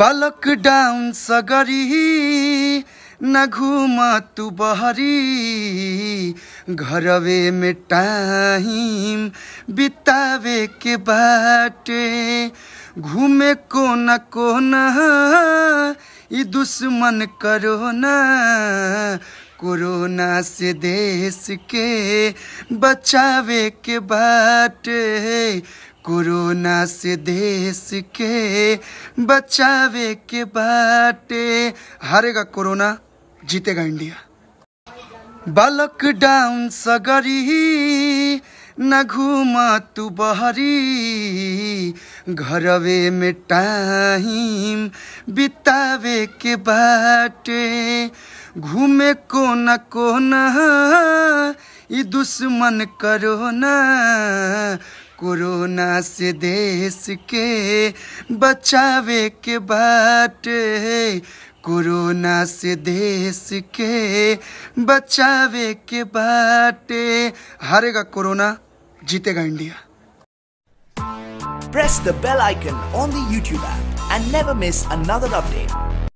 बालक डाउन सगरी न घूम तू बहरी घरवे में टाइम बितावे के बाटे घूमे कोना कोना ई दुश्मन करोना कोरोना से देश के बचावे के बाटे कोरोना से देश के बचावे के बाटे। हारेगा कोरोना, जीतेगा इंडिया। बालक डाउन सगरी न घूम तू बहरी घरवे में टाइम बितावे के बाटे घूमे कोना कोना ई दुश्मन करोना कोरोना से देश के बचावे के बाटे कोरोना से देश के बचावे के बाटे। हारेगा कोरोना, जीतेगा India. Press the bell icon on the YouTube app and never miss another update।